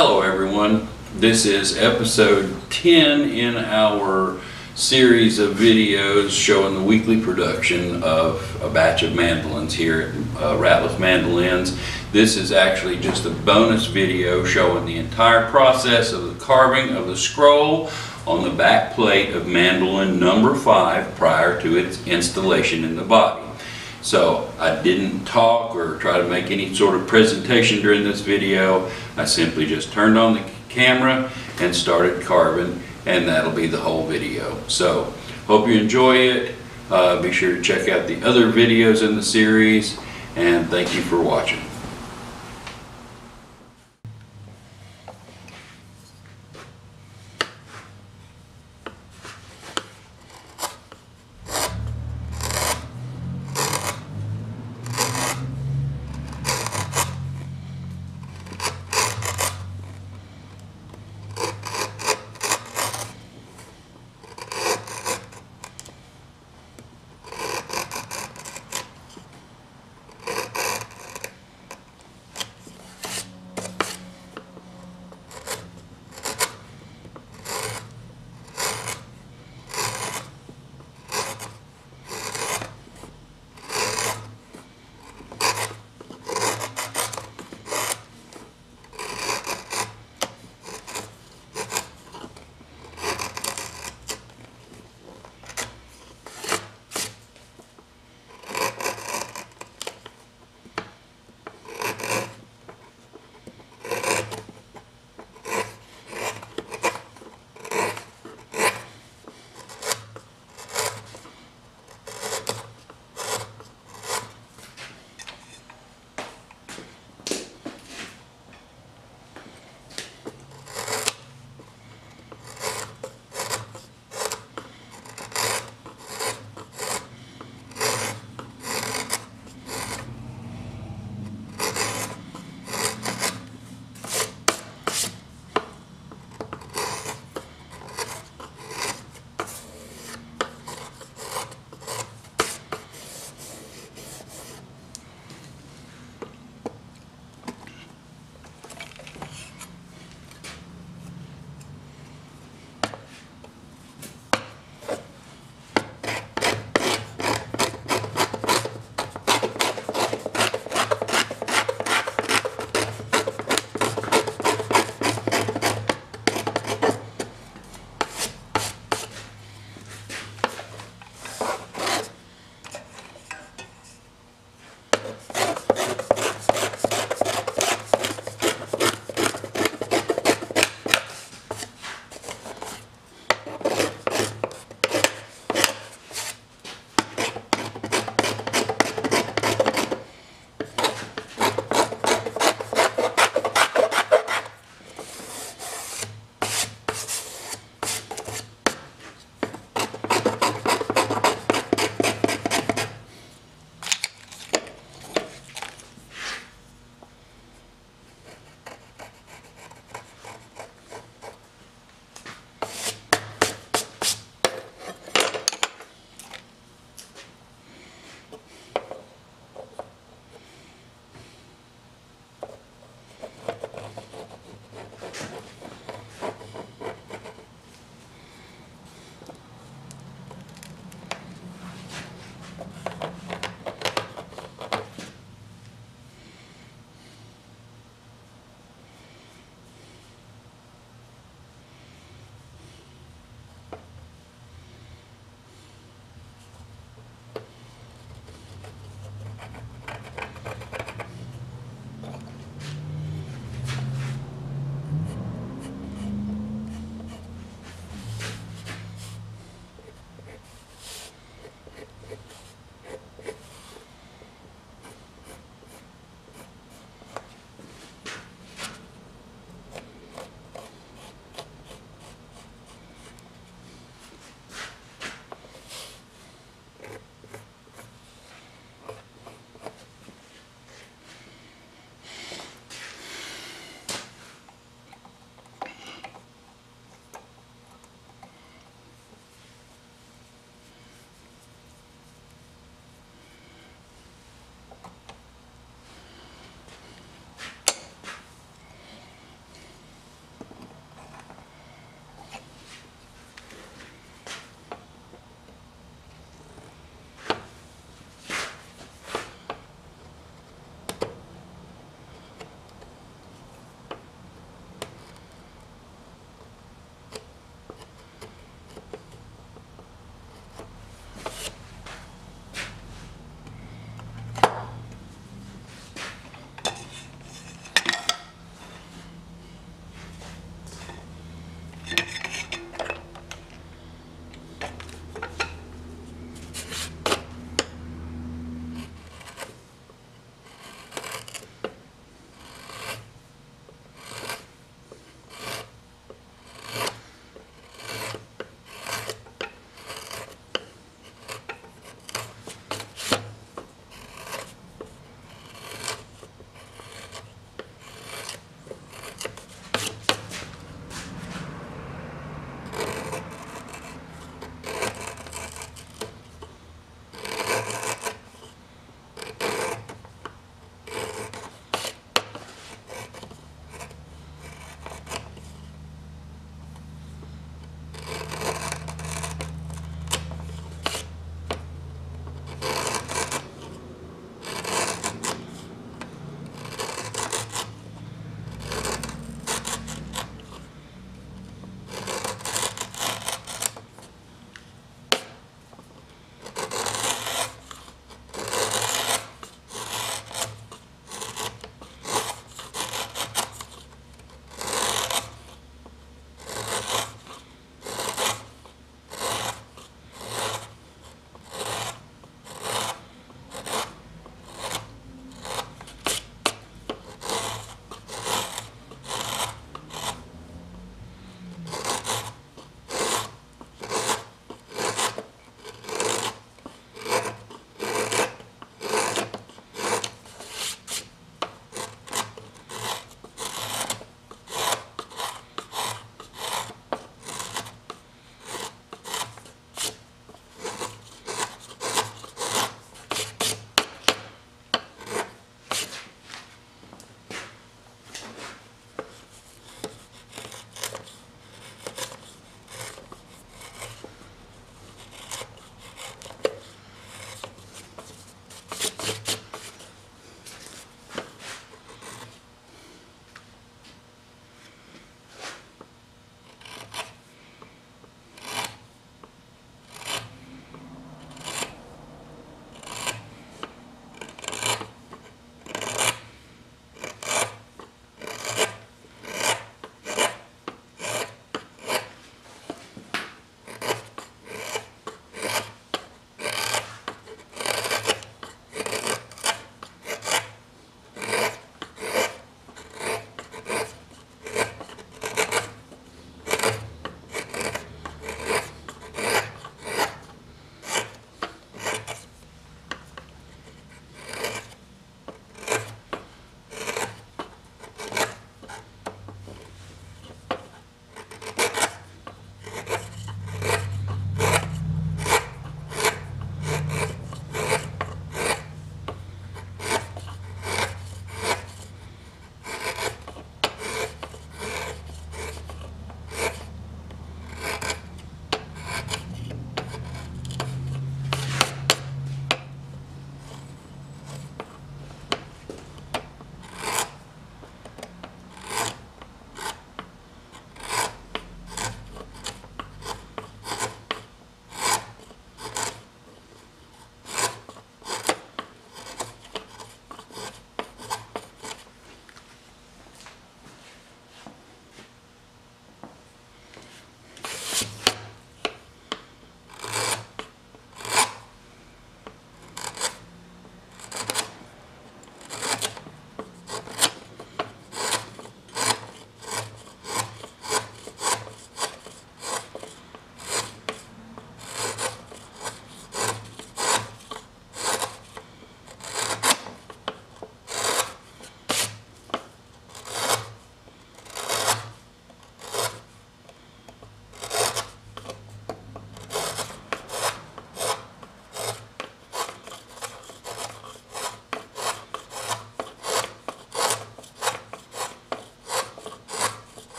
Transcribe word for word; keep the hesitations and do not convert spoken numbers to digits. Hello everyone, this is episode ten in our series of videos showing the weekly production of a batch of mandolins here at uh, Ratliff Mandolins. This is actually just a bonus video showing the entire process of the carving of the scroll on the back plate of mandolin number five prior to its installation in the body. So I didn't talk or try to make any sort of presentation during this video. I simply just turned on the camera and started carving, and that'll be the whole video. So hope you enjoy it. Uh, be sure to check out the other videos in the series, and thank you for watching.